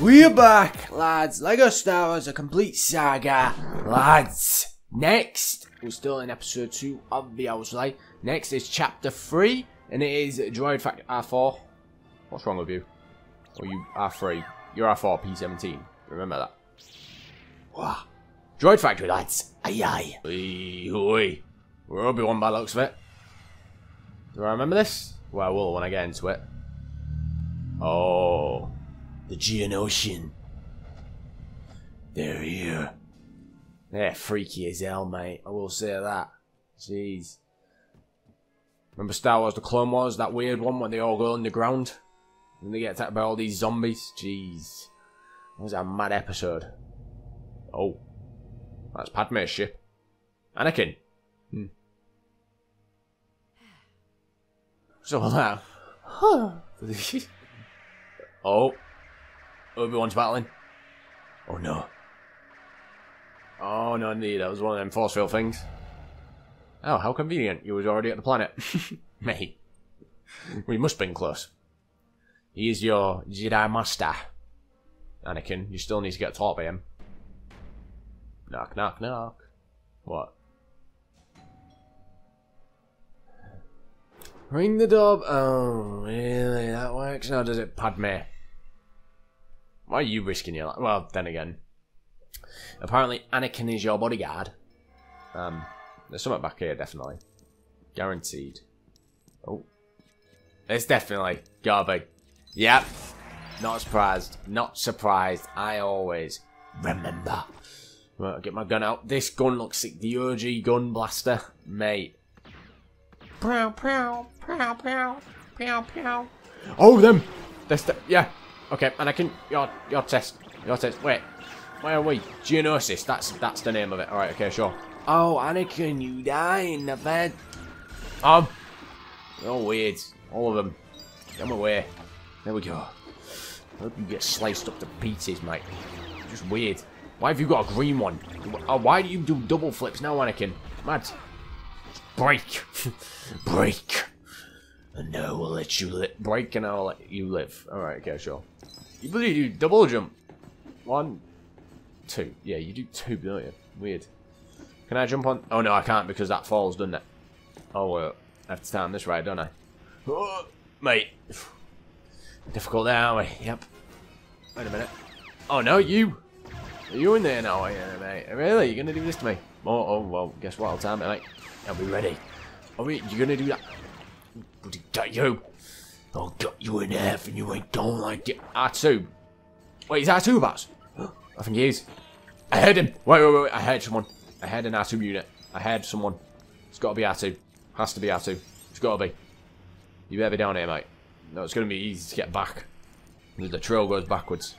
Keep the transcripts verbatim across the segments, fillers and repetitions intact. We're back, lads. LEGO Star Wars, a complete saga, lads. Next, we're still in episode two, obviously. Next is chapter three, and it is Droid Factory R four. What's wrong with you? Or you R three? You're R four, P seventeen. Remember that. Wow. Droid Factory, lads. Aye, aye. Wee, wee. We're Obi-Wan by the looks of it. Do I remember this? Well, I will when I get into it. Oh. The Geonosian. They're here. They're freaky as hell, mate. I will say that. Jeez. Remember Star Wars The Clone Wars? That weird one when they all go underground? And they get attacked by all these zombies? Jeez. That was a mad episode. Oh. That's Padme's ship. Anakin. Hmm. So that. Huh. Oh. Obi-Wan's battling. Oh no. Oh no, indeed. That was one of them force field things. Oh, how convenient. You was already at the planet. Mate. We must have been close. He is your Jedi Master. Anakin, you still need to get taught by him. Knock, knock, knock. What? Ring the doorbell. Oh, really? That works? How does it, Padme? Why are you risking your life? Well, then again. Apparently, Anakin is your bodyguard. Um, there's something back here, definitely. Guaranteed. Oh. It's definitely gotta be. Yep. Not surprised. Not surprised. I always remember. Right, I'll get my gun out. This gun looks like the O G gun blaster. Mate. Prow, prow, prow, prow, prow, prow. Oh, them! That's the, yeah. Okay, and I can your your test, your test. Wait, where are we? Geonosis. That's that's the name of it. All right. Okay, sure. Oh, Anakin, you die in the bed. Um, oh, weird. All of them. Come away. There we go. I hope you get sliced up to pieces, mate. Just weird. Why have you got a green one? Why do you do double flips now, Anakin? Mad. Break! Break! And I will let you live. Break and I'll let you live. Alright, okay, sure. You believe you double jump. One, two. Yeah, you do two, don't you? Weird. Can I jump on? Oh no, I can't because that falls, doesn't it? Oh, well, I have to time this right, don't I? Oh, mate. Difficult there, aren't we? Yep. Wait a minute. Oh no, you! Are you in there now? Yeah, mate. Really? You're gonna do this to me? Oh, oh, well, guess what? I'll time it, mate. I'll be ready. Are we, you're gonna do that? Got you. I'll cut you in half and you ain't don't like it. R two. Wait, is R two bats? I think he is. I heard him. Wait, wait, wait, wait. I heard someone. I heard an R two unit. I heard someone. It's gotta be R two. Has to be R two. It's gotta be. You better be down here, mate. No, it's gonna be easy to get back. The trail goes backwards.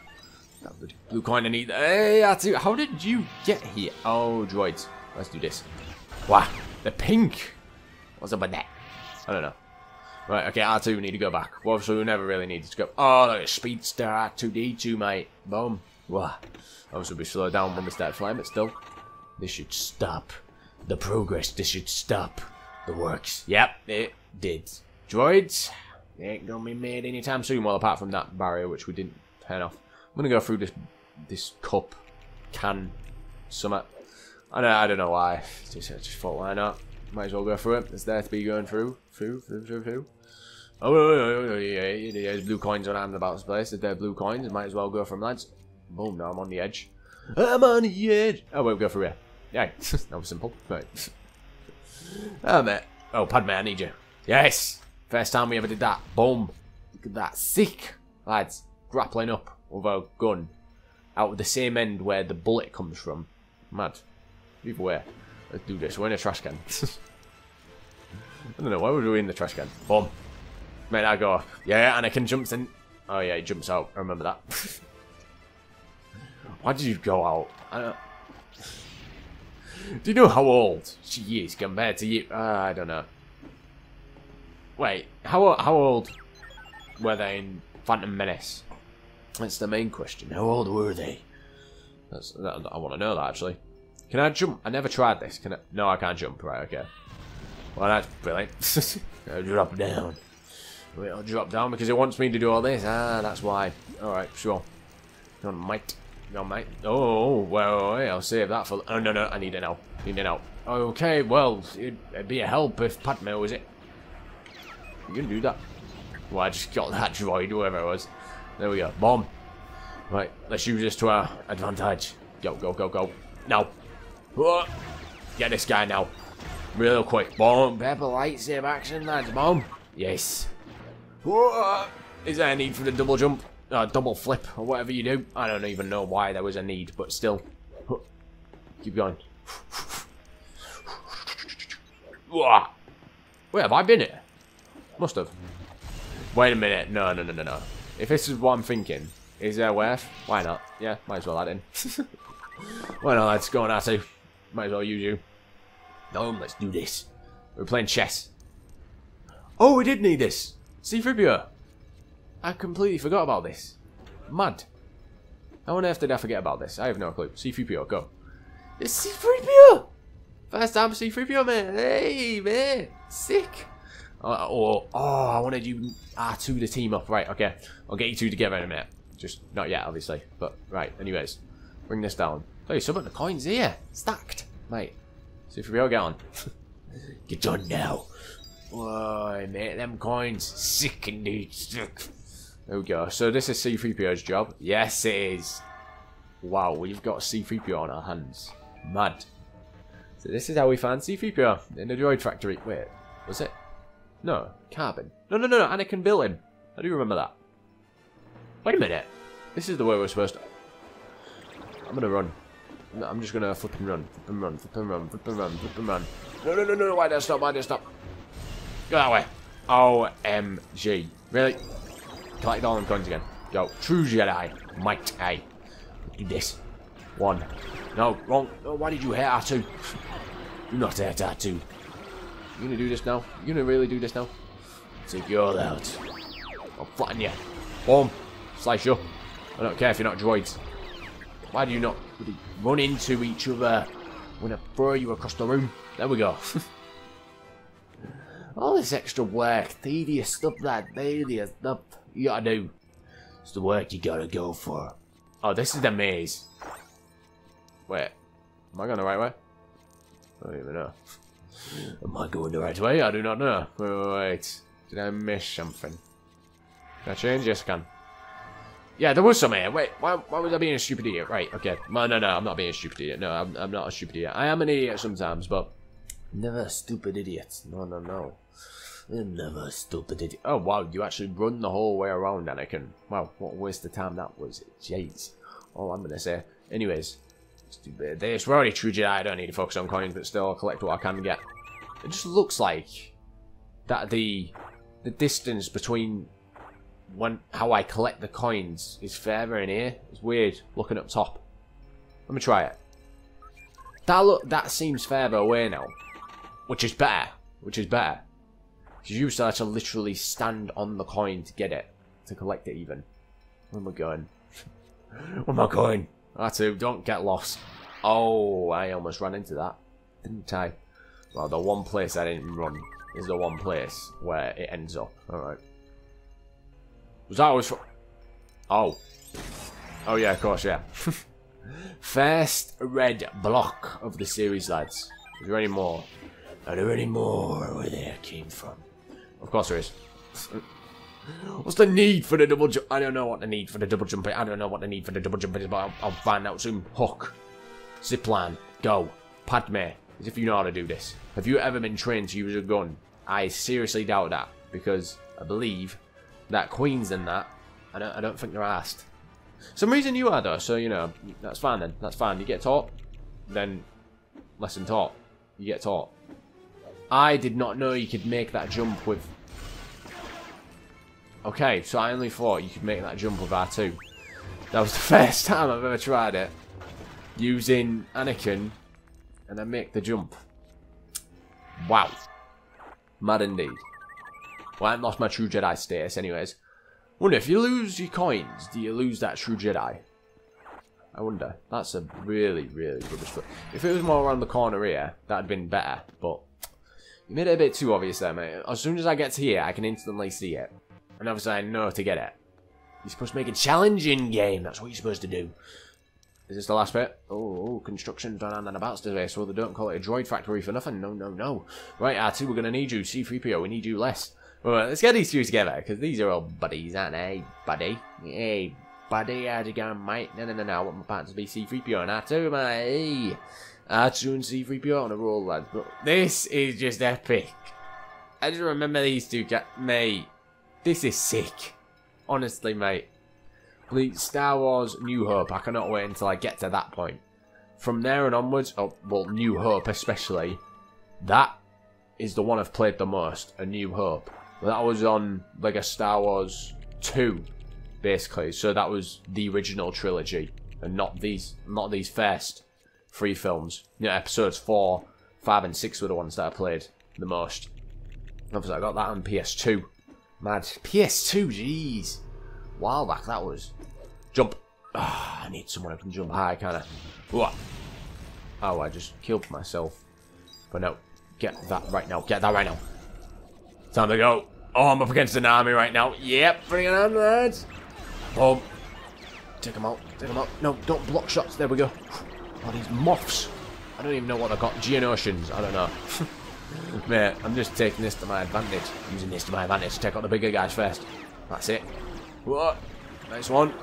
Blue coin I need. Hey, R two. How did you get here? Oh, droids. Let's do this. Wow. The pink! What's up with that? I don't know. Right, okay, R two, we need to go back. Well, obviously, we never really needed to go. Oh, look, speedster R two D two, mate. Boom. Wow. Obviously, we slow down when we start flying, but still. This should stop the progress. This should stop the works. Yep, it did. Droids, they ain't gonna be made anytime soon. Well, apart from that barrier, which we didn't turn off. I'm gonna go through this this cup can summit. I don't, I don't know why. Just, I just thought, why not? Might as well go through it. It's there to be going through, through, through, through, through. Oh, oh, oh yeah, yeah, there's blue coins around the battle place. If they're blue coins, might as well go from lads. Boom! Now I'm on the edge. I'm on the edge. Oh, we'll go through here. Yeah, that was simple. Right. Oh mate. Oh, Padme, I need you. Yes. First time we ever did that. Boom. Look at that. Sick lads. Grappling up with a gun out of the same end where the bullet comes from. Mad. Either way, let's do this. We're in a trash can. I don't know, why were we in the trash can? Boom. Mate, I go. Yeah, Anakin jumps in. Oh, yeah, he jumps out. I remember that. Why did you go out? I don't... Do you know how old she is compared to you? Uh, I don't know. Wait, how, how old were they in Phantom Menace? That's the main question. How old were they? That's, that, I want to know that, actually. Can I jump? I never tried this. Can I? No, I can't jump. Right, okay. Well, that's brilliant. I'll drop down. Wait, I'll drop down because it wants me to do all this. Ah, that's why. Alright, sure. Come on, mate. Come on, mate. Oh, well, I'll save that for... Oh, no, no, I need an help. I need an help. Okay, well, it'd be a help if Padme was it. You can do that. Well, I just got that droid, whoever it was. There we go. Bomb. Right, let's use this to our advantage. Go, go, go, go. Now. Get this guy now. Real quick. Bomb. Pepper lightsaber action, lads. Bomb. Yes. Is there a need for the double jump? Uh, double flip, or whatever you do. I don't even know why there was a need, but still. Keep going. Where have I been here? Must have. Wait a minute. No, no, no, no, no. If this is what I'm thinking, is there worth? Why not? Yeah, might as well add in. Why not? Let's go on, Artu. Might as well use you. No, let's do this. We're playing chess. Oh, we did need this. C three P O. I completely forgot about this. Mad. How on earth did I forget about this? I have no clue. C three P O, go. It's C three P O! First time C three P O, man. Hey, man. Sick. Uh, oh, oh, I wanted you R two to team up. Right, okay. I'll get you two together in a minute. Just not yet, obviously. But, right, anyways. Bring this down. Hey, some of the coins here. Stacked. Mate. C three P O, get on. Get on now. Whoa, mate. Them coins. Sick indeed. Sick. There we go. So, this is C three P O's job. Yes, it is. Wow, we've got C three P O on our hands. Mad. So, this is how we found C three P O in the droid factory. Wait, was it? No, carbon. No, no, no, no, Anakin built him. I do remember that. Wait a minute. This is the way we're supposed to... I'm going to run. I'm just going to flip and run. Flip and run, flip and run, flip and run, flip and run. No, no, no, no, why don't stop, why don't stop. Go that way. O M G. Really? Collect all them coins again. Go. True Jedi. Might I. Do this. One. No, wrong. Oh, why did you hurt R two? Do not hurt R two. You gonna do this now? You gonna really do this now? Take you all out. I'll flatten you. Boom. Slice you up. I don't care if you're not droids. Why do you not run into each other? I'm gonna throw you across the room. There we go. All this extra work, tedious stuff, that tedious stuff you gotta do. It's the work you gotta go for. Oh, this is the maze. Wait. Am I going the right way? I don't even know. Am I going the right way? I do not know. Wait, did I miss something? Can I change? Yes, I can. Yeah, there was some here. Wait, why, why was I being a stupid idiot? Right, okay. No, no, no, I'm not being a stupid idiot. No, I'm, I'm not a stupid idiot. I am an idiot sometimes, but never a stupid idiot. No, no, no. I'm never a stupid idiot. Oh, wow, you actually run the whole way around, Anakin. Wow, what a waste of time that was. Jeez. Oh, I'm going to say. Anyways. Stupid. This, we're already true Jedi, I don't need to focus on coins, but still I'll collect what I can get. It just looks like that the the distance between when how I collect the coins is further in here. It's weird looking up top. Let me try it. That look that seems further away now. Which is better. Which is better. Because you start to literally stand on the coin to get it. To collect it even. Where am I going? Where am I going? R two, don't get lost. Oh, I almost ran into that, didn't I? Well, the one place I didn't run is the one place where it ends up. Alright. Was that always for... Oh. Oh, yeah, of course, yeah. First red block of the series, lads. Is there any more? Are there any more where they came from? Of course there is. What's the need for the double jump? I don't know what the need for the double jump is. I don't know what the need for the double jump is, but I'll, I'll find out soon. Hook. Zipline. Go. Padme. As if you know how to do this. Have you ever been trained to use a gun? I seriously doubt that. Because I believe that Queen's in that. I don't, I don't think they're asked. Some reason you are though, so you know. That's fine then. That's fine. You get taught. Then lesson taught. You get taught. I did not know you could make that jump with... Okay, so I only thought you could make that jump with R two. That was the first time I've ever tried it. Using Anakin, and then make the jump. Wow. Mad indeed. Well, I haven't lost my true Jedi status anyways. Wonder, if you lose your coins, do you lose that true Jedi? I wonder. That's a really, really good response. If it was more around the corner here, that would have been better. But you made it a bit too obvious there, mate. As soon as I get to here, I can instantly see it. And obviously I know to get it. You're supposed to make a challenging game. That's what you're supposed to do. Is this the last bit? Oh, oh, construction's done on and about today, so they don't call it a droid factory for nothing. No, no, no. Right, R two, we're going to need you. C three P O, we need you less. All right, let's get these two together, because these are all buddies, aren't they, buddy? Hey, buddy, how'd you go, mate? No, no, no, no, I want my partner to be C three P O and R two, mate. R two and C three P O on a roll, lads. But this is just epic. I just remember these two guys. Mate, this is sick. Honestly, mate. Please, Star Wars New Hope. I cannot wait until I get to that point. From there and onwards, oh, well, New Hope especially, that is the one I've played the most, A New Hope. That was on like a Star Wars two, basically. So that was the original trilogy, and not these, not these first three films. Yeah, episodes four, five, and six were the ones that I played the most. Obviously, I got that on P S two. Mad P S two, jeez. A while back that was. Jump. Oh, I need someone who can jump high, kind of. Oh, I just killed myself. But no, get that right now. Get that right now. Time to go. Oh, I'm up against an army right now. Yep, bring it on, lads. Boom. Take them out. Take them out. No, don't block shots. There we go. Oh, these moths. I don't even know what I got. Geonosians. I don't know. Mate, I'm just taking this to my advantage. I'm using this to my advantage. Take out the bigger guys first. That's it. Whoa. Nice one.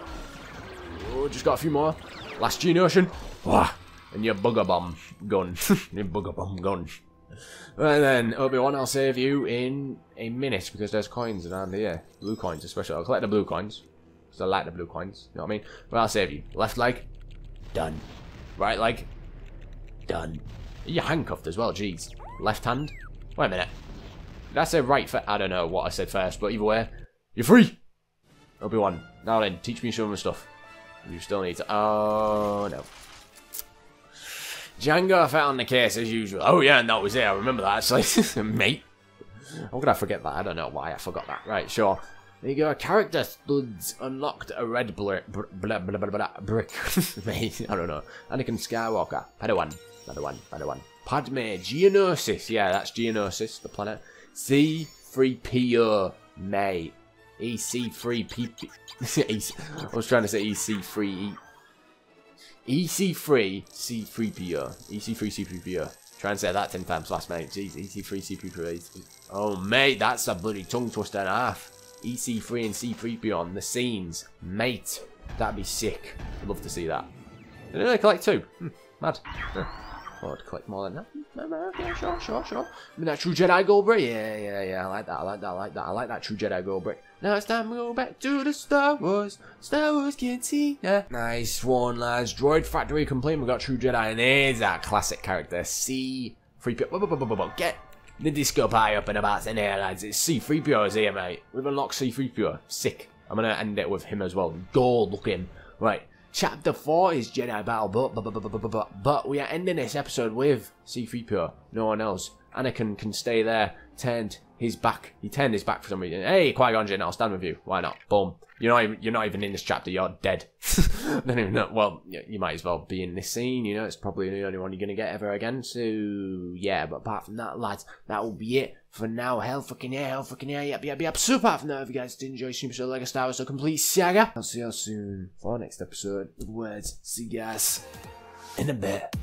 Oh, just got a few more. Last Geonosian. Whoa. And your bugger bomb gun. Your bugger bomb gun. Right then, Obi-Wan, I'll save you in a minute because there's coins around here. Blue coins, especially. I'll collect the blue coins because I like the blue coins. You know what I mean? But I'll save you. Left leg, done. Right leg, done. You're handcuffed as well, jeez. Left hand. Wait a minute. Did I say right foot? I don't know what I said first, but either way, you're free! Obi-Wan, now then, teach me some of the stuff. You still need to. Oh, no. Django, I fell on the case as usual. Oh, yeah, and that was it. I remember that, actually. Mate. How could I forget that? I don't know why I forgot that. Right, sure. There you go. Character studs unlocked a red bl bl bl bl bl bl brick. Mate, I don't know. Anakin Skywalker. Padawan. Padawan. Padawan. Padme. Geonosis. Yeah, that's Geonosis, the planet. C three P O. Mate. E C three P P. I was trying to say E C three E. E C three C three P O. E C three C three P O. Try and say that ten times last, mate. Jeez, E C three C three P O. Oh, mate, that's a bloody tongue twister and a half. E C three and C three P O on the scenes. Mate, that'd be sick. I'd love to see that. Did I collect two? Hmm, mad. Huh. Oh, I'd collect more than that. Okay, sure, sure, sure. I mean, that true Jedi gold brick? Yeah, yeah, yeah. I like that, I like that, I like that. I like that true Jedi gold brick. Now it's time to go back to the Star Wars. Star Wars Cantina. Nice one, lads. Droid Factory complete. We've got true Jedi. And here's that classic character, C three P O. Get the disco pie up and about in here, lads. It's C three P O's here, mate. We've unlocked C three P O. Sick. I'm going to end it with him as well. Gold looking. Right. Chapter four is Jedi Battle, but, but, but, but, but, but, but we are ending this episode with C three P O, no one else. Anakin can stay there, turned his back, he turned his back for some reason. Hey, Qui-Gon Jinn, I'll stand with you, why not? Boom. You're not even, you're not even in this chapter, you're dead. I don't even know, well, you might as well be in this scene, you know, it's probably the only one you're going to get ever again, so yeah, but apart from that, lads, that will be it. For now, hell fucking yeah, hell fucking yeah, yep, yep, yep. So apart from that, if you guys did enjoy this episode of LEGO Star Wars The Complete Saga, I'll see you all soon for our next episode. With words, see you guys in a bit.